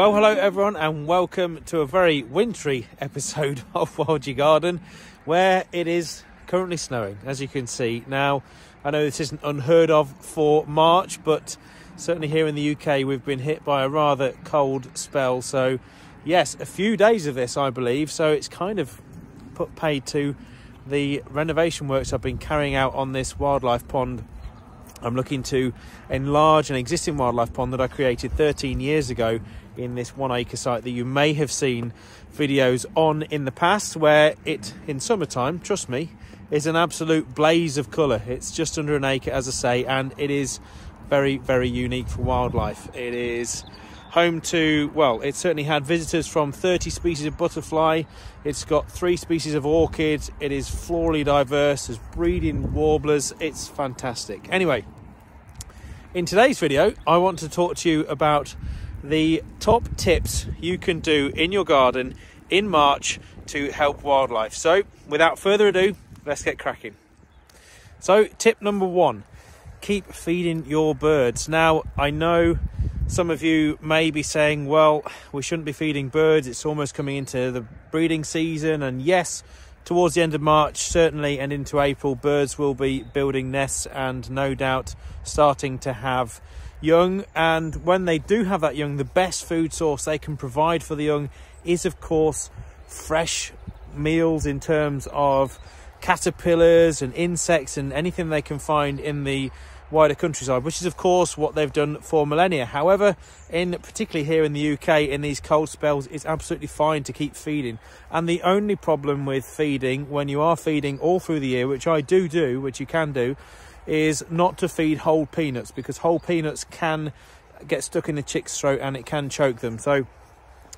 Well, hello everyone and welcome to a very wintry episode of Wild Your Garden, where it is currently snowing, as you can see. Now, I know this isn't unheard of for March, but certainly here in the UK we've been hit by a rather cold spell. So yes, a few days of this, I believe, so it's kind of put paid to the renovation works I've been carrying out on this wildlife pond. I'm looking to enlarge an existing wildlife pond that I created 13 years ago in this 1 acre site that you may have seen videos on in the past, where it, in summertime, trust me, is an absolute blaze of colour. It's just under an acre, as I say, and it is very, very unique for wildlife. It is home to, well, it certainly had visitors from 30 species of butterfly. It's got 3 species of orchids. It is florally diverse. There's breeding warblers. It's fantastic. Anyway, in today's video, I want to talk to you about the top tips you can do in your garden in March to help wildlife. So without further ado, let's get cracking. So tip number 1, keep feeding your birds. Now, I know some of you may be saying, well, we shouldn't be feeding birds, it's almost coming into the breeding season. And yes, towards the end of March, certainly, and into April, birds will be building nests and no doubt starting to have young. And when they do have that young, the best food source they can provide for the young is, of course, fresh meals in terms of caterpillars and insects and anything they can find in the wider countryside, which is of course what they've done for millennia. However, in particularly here in the UK, in these cold spells, it's absolutely fine to keep feeding. And the only problem with feeding, when you are feeding all through the year, which I do, which you can do, is not to feed whole peanuts, because whole peanuts can get stuck in the chick's throat and it can choke them. So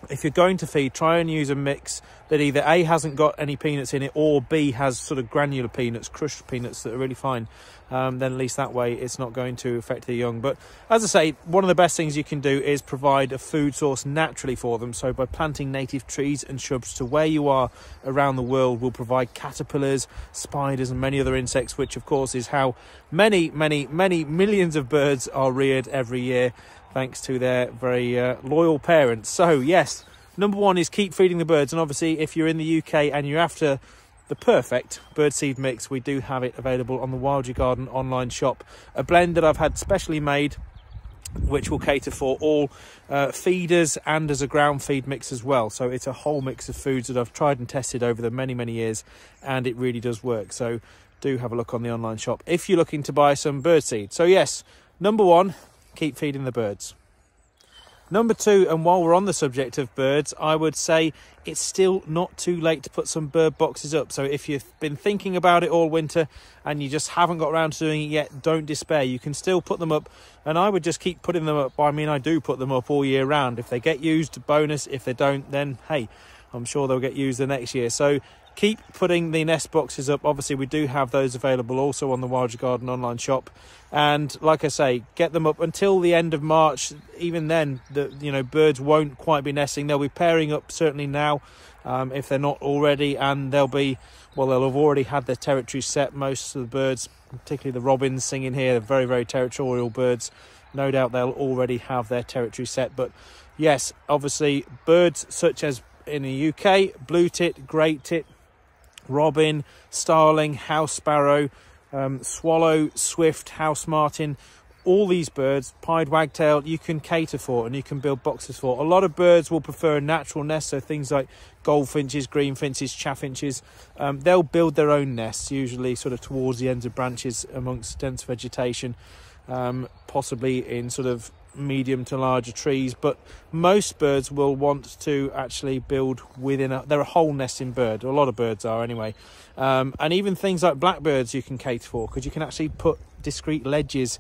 if you're going to feed, try and use a mix that either A, hasn't got any peanuts in it, or B, has sort of granular peanuts, crushed peanuts that are really fine. Then at least that way it's not going to affect the young. But as I say, one of the best things you can do is provide a food source naturally for them. So by planting native trees and shrubs to where you are around the world will provide caterpillars, spiders and many other insects, which of course is how many millions of birds are reared every year, thanks to their very loyal parents. So yes, number 1 is keep feeding the birds. And obviously, if you're in the UK and you're after the perfect birdseed mix, we do have it available on the Wild Your Garden online shop, a blend that I've had specially made, which will cater for all feeders and as a ground feed mix as well. So it's a whole mix of foods that I've tried and tested over the many years, and it really does work. So do have a look on the online shop if you're looking to buy some birdseed. So yes, number 1, keep feeding the birds. Number 2, and while we're on the subject of birds, I would say it's still not too late to put some bird boxes up. So if you've been thinking about it all winter and you just haven't got around to doing it yet, don't despair. You can still put them up, and I would just keep putting them up. I mean, I do put them up all year round. If they get used, bonus. If they don't, then hey, I'm sure they'll get used the next year. So keep putting the nest boxes up. Obviously, we do have those available also on the Wild Your Garden online shop. And like I say, get them up until the end of March. Even then, birds won't quite be nesting. They'll be pairing up certainly now, if they're not already. And they'll have already had their territory set. Most of the birds, particularly the robins singing here, they're very, very territorial birds. No doubt they'll already have their territory set. But yes, obviously, birds such as in the UK, blue tit, grey tit, robin, starling, house sparrow, swallow, swift, house martin, all these birds, pied wagtail, you can cater for and you can build boxes for. A lot of birds will prefer a natural nest, so things like goldfinches, greenfinches, chaffinches, they'll build their own nests, usually sort of towards the ends of branches amongst dense vegetation, possibly in sort of medium to larger trees. But most birds will want to actually build within they're a whole nesting bird, a lot of birds are anyway, and even things like blackbirds you can cater for, because you can actually put discrete ledges,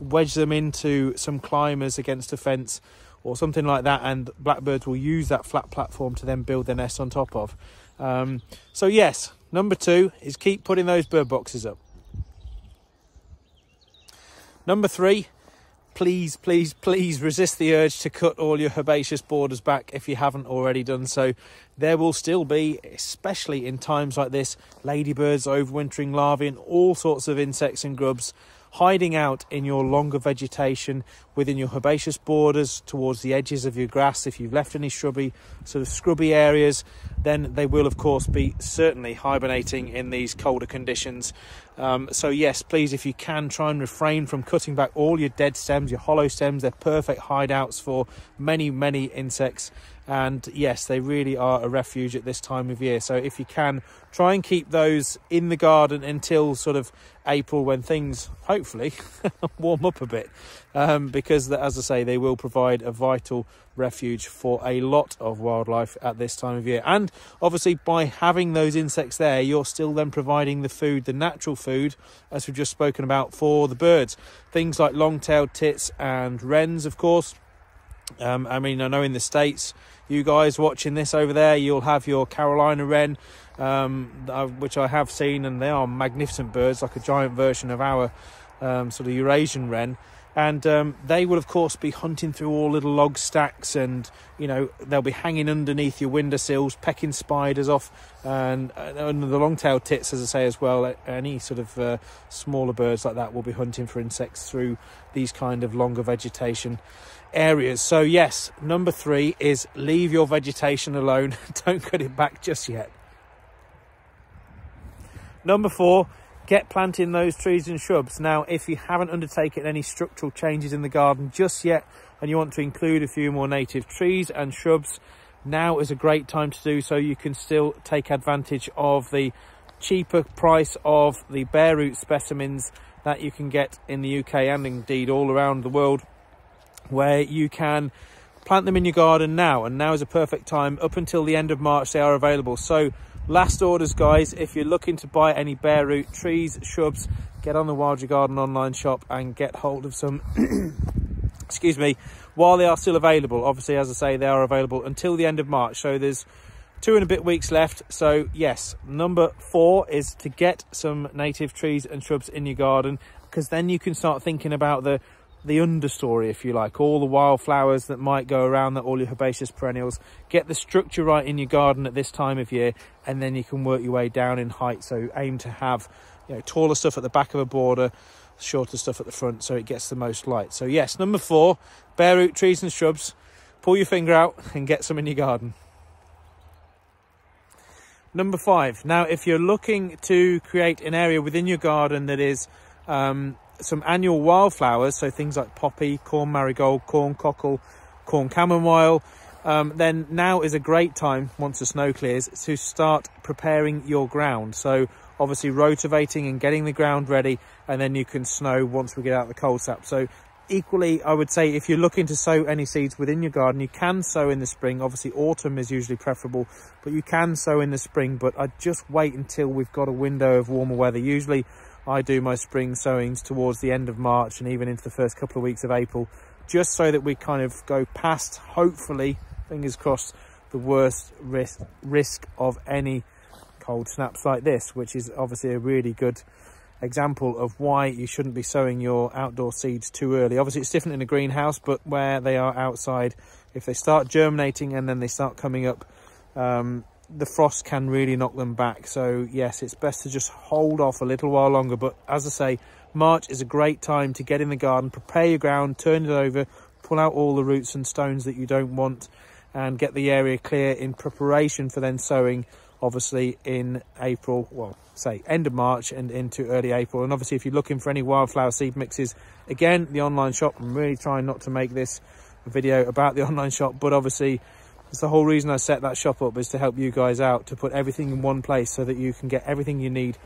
wedge them into some climbers against a fence or something like that, and blackbirds will use that flat platform to then build their nest on top of. So yes, number 2 is keep putting those bird boxes up. Number 3, please resist the urge to cut all your herbaceous borders back if you haven't already done so. There will still be, especially in times like this, ladybirds, overwintering larvae and all sorts of insects and grubs hiding out in your longer vegetation, within your herbaceous borders, towards the edges of your grass, if you've left any shrubby, sort of scrubby areas, then they will of course be certainly hibernating in these colder conditions. So yes, please, if you can, try and refrain from cutting back all your dead stems, your hollow stems. They're perfect hideouts for many insects, and yes, they really are a refuge at this time of year. So if you can, try and keep those in the garden until sort of April, when things hopefully warm up a bit, because as I say, they will provide a vital refuge for a lot of wildlife at this time of year. And obviously, by having those insects there, you're still then providing the food, the natural food, as we've just spoken about, for the birds. Things like long-tailed tits and wrens, of course. I mean, I know in the States, you guys watching this over there, you'll have your Carolina wren, which I have seen, and they are magnificent birds, like a giant version of our sort of Eurasian wren. And they will, of course, be hunting through all little log stacks, and, you know, they'll be hanging underneath your windowsills, pecking spiders off, and under the long-tailed tits, as I say, as well. Any sort of smaller birds like that will be hunting for insects through these kind of longer vegetation areas. So, yes, number three is leave your vegetation alone. Don't cut it back just yet. Number four, get planting those trees and shrubs. Now, if you haven't undertaken any structural changes in the garden just yet, and you want to include a few more native trees and shrubs, now is a great time to do so. You can still take advantage of the cheaper price of the bare root specimens that you can get in the UK, and indeed all around the world, where you can plant them in your garden now. And now is a perfect time. Up until the end of March, they are available. So last orders, guys, if you're looking to buy any bare root trees, shrubs, get on the Wild Your Garden online shop and get hold of some, excuse me, while they are still available. Obviously, as I say, they are available until the end of March. So there's 2 and a bit weeks left. So yes, number four is to get some native trees and shrubs in your garden, because then you can start thinking about the understory, if you like, all the wildflowers that might go around that, all your herbaceous perennials. Get the structure right in your garden at this time of year, and then you can work your way down in height. So aim to have, you know, taller stuff at the back of a border, shorter stuff at the front, so it gets the most light. So yes, number four, bare root trees and shrubs. Pull your finger out and get some in your garden. Number five. Now, if you're looking to create an area within your garden that is some annual wildflowers, so things like poppy, corn marigold, corn cockle, corn chamomile, then now is a great time, once the snow clears, to start preparing your ground. So obviously rotivating and getting the ground ready, and then you can snow once we get out the cold snap. So equally, I would say, if you're looking to sow any seeds within your garden, you can sow in the spring. Obviously autumn is usually preferable, but you can sow in the spring. But I'd just wait until we've got a window of warmer weather. Usually I do my spring sowings towards the end of March and even into the first couple of weeks of April, just so that we kind of go past, hopefully, fingers crossed, the worst risk of any cold snaps like this, which is obviously a really good example of why you shouldn't be sowing your outdoor seeds too early. Obviously it's different in a greenhouse, but where they are outside, if they start germinating and then they start coming up, the frost can really knock them back. So yes, it's best to just hold off a little while longer. But as I say, March is a great time to get in the garden, prepare your ground, turn it over, pull out all the roots and stones that you don't want, and get the area clear in preparation for then sowing, obviously in April, well, say end of March and into early April. And obviously if you're looking for any wildflower seed mixes, again, the online shop, I'm really trying not to make this a video about the online shop, but obviously it's the whole reason I set that shop up, is to help you guys out, to put everything in one place so that you can get everything you need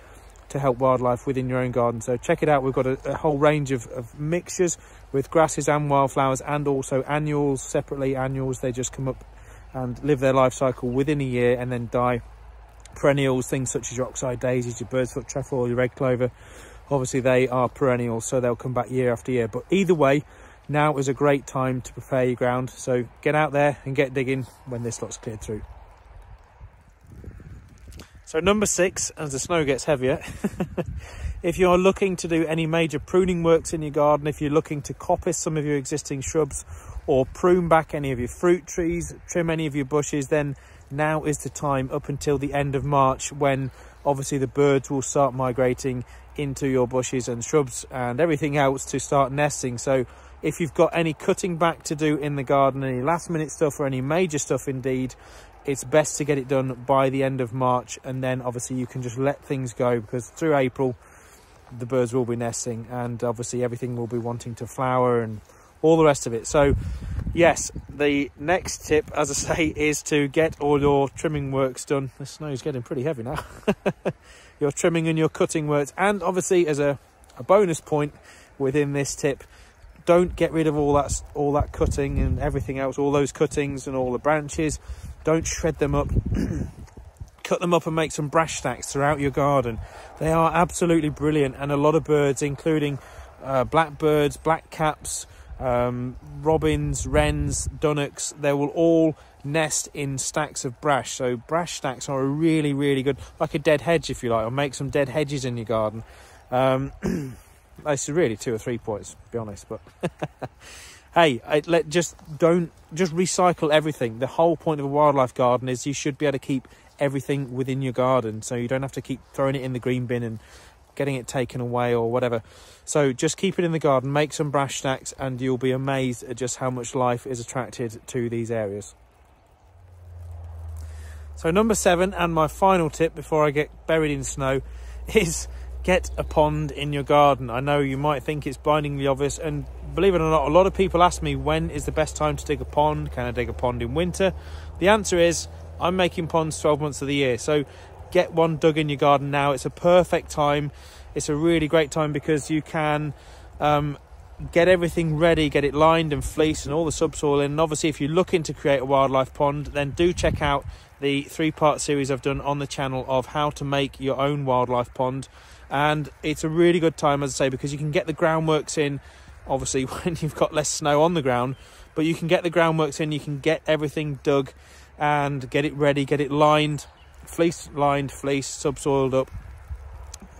to help wildlife within your own garden. So check it out. We've got a whole range of mixtures with grasses and wildflowers, and also annuals separately. Annuals, they just come up and live their life cycle within a year and then die. Perennials, things such as your oxeye daisies, your bird's foot trefoil, your red clover, obviously they are perennials, so they'll come back year after year. But either way, now is a great time to prepare your ground, so get out there and get digging when this lot's cleared through. So number six, as the snow gets heavier, if you're looking to do any major pruning works in your garden, if you're looking to coppice some of your existing shrubs or prune back any of your fruit trees, trim any of your bushes, then now is the time, up until the end of March, when obviously the birds will start migrating into your bushes and shrubs and everything else to start nesting. So If you've got any cutting back to do in the garden, any last minute stuff or any major stuff indeed, it's best to get it done by the end of March, and then obviously you can just let things go, because through April the birds will be nesting and obviously everything will be wanting to flower and all the rest of it. So yes, the next tip, as I say, is to get all your trimming works done. The snow's getting pretty heavy now. Your trimming and your cutting works, and obviously as a bonus point within this tip, don't get rid of all that cutting and everything else, all those cuttings and all the branches. Don't shred them up. Cut them up and make some brash stacks throughout your garden. They are absolutely brilliant, and a lot of birds, including blackbirds, blackcaps, robins, wrens, dunnocks, they will all nest in stacks of brash. So brash stacks are really good, like a dead hedge if you like, or make some dead hedges in your garden. It's really 2 or 3 points, to be honest, but hey, just recycle everything. The whole point of a wildlife garden is you should be able to keep everything within your garden, so you don't have to keep throwing it in the green bin and getting it taken away or whatever. So just keep it in the garden, make some brash stacks, and you'll be amazed at just how much life is attracted to these areas. So number 7, and my final tip before I get buried in snow, is get a pond in your garden. I know you might think it's blindingly obvious, and believe it or not, a lot of people ask me, when is the best time to dig a pond? Can I dig a pond in winter? The answer is, I'm making ponds 12 months of the year, so get one dug in your garden now. It's a perfect time. It's a really great time because you can get everything ready, get it lined and fleeced and all the subsoil in. And obviously, if you're looking to create a wildlife pond, then do check out the 3-part series I've done on the channel of how to make your own wildlife pond. And it's a really good time, as I say, because you can get the groundworks in, obviously, when you've got less snow on the ground, but you can get the groundworks in, you can get everything dug and get it ready, get it lined, fleeced, subsoiled up,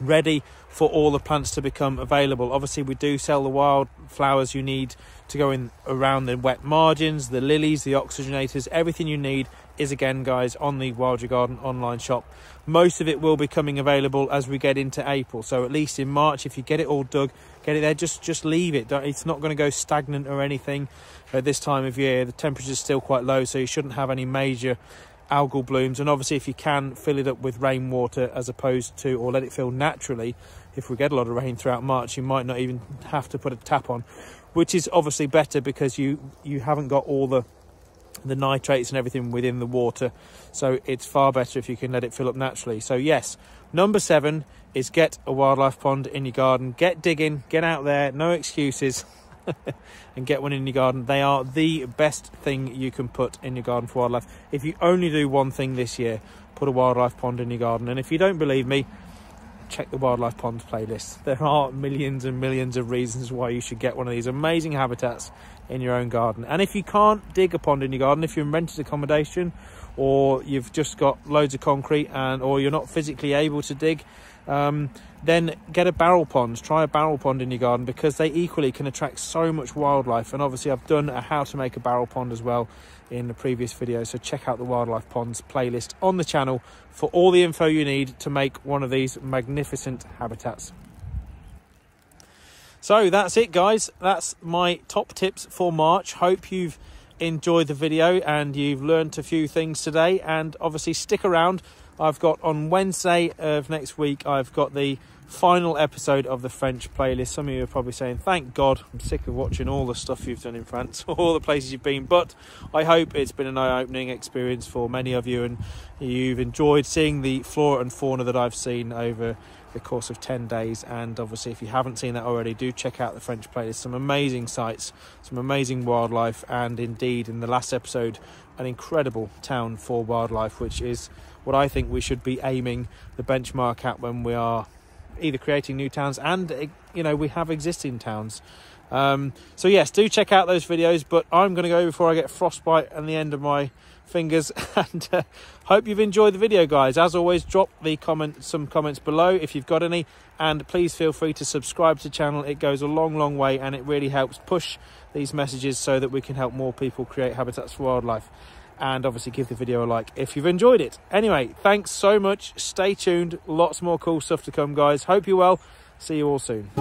ready for all the plants to become available. Obviously, we do sell the wild flowers you need to go in around the wet margins, the lilies, the oxygenators, everything you need is, again, guys, on the Wild Your Garden online shop. Most of it will be coming available as we get into April, so at least in March, if you get it all dug, get it there, just leave it. It's not going to go stagnant or anything at this time of year. The temperature is still quite low, so you shouldn't have any major algal blooms, and obviously if you can, fill it up with rainwater as opposed to, or let it fill naturally. If we get a lot of rain throughout March, you might not even have to put a tap on, which is obviously better because you haven't got all the nitrates and everything within the water, so it's far better if you can let it fill up naturally. So yes, number 7 is get a wildlife pond in your garden. Get digging, get out there, no excuses, and get one in your garden. They are the best thing you can put in your garden for wildlife. If you only do one thing this year, put a wildlife pond in your garden. And if you don't believe me, check the wildlife ponds playlist. There are millions and millions of reasons why you should get one of these amazing habitats in your own garden. And if you can't dig a pond in your garden, if you're in rented accommodation, or you've just got loads of concrete, and or you're not physically able to dig, then get a barrel pond. Try a barrel pond in your garden, because they equally can attract so much wildlife. And obviously I've done a how to make a barrel pond as well in the previous video, so check out the wildlife ponds playlist on the channel for all the info you need to make one of these magnificent habitats. So that's it, guys. That's my top tips for March. Hope you've enjoyed the video and you've learned a few things today, and obviously stick around. I've got on Wednesday of next week, I've got the final episode of the French playlist. Some of you are probably saying, thank God, I'm sick of watching all the stuff you've done in France, all the places you've been, but I hope it's been an eye-opening experience for many of you, and you've enjoyed seeing the flora and fauna that I've seen over the course of 10 days. And obviously, if you haven't seen that already, do check out the French playlist. Some amazing sights, some amazing wildlife, and indeed in the last episode, an incredible town for wildlife, which is what I think we should be aiming the benchmark at when we are either creating new towns, and you know, we have existing towns. So yes, do check out those videos, but I'm going to go before I get frostbite on the end of my fingers, and hope you've enjoyed the video, guys. As always, drop some comments below if you've got any, and please feel free to subscribe to the channel. It goes a long way, and it really helps push these messages so that we can help more people create habitats for wildlife. And obviously give the video a like if you've enjoyed it. Anyway, thanks so much. Stay tuned, lots more cool stuff to come, guys. Hope you're well. See you all soon.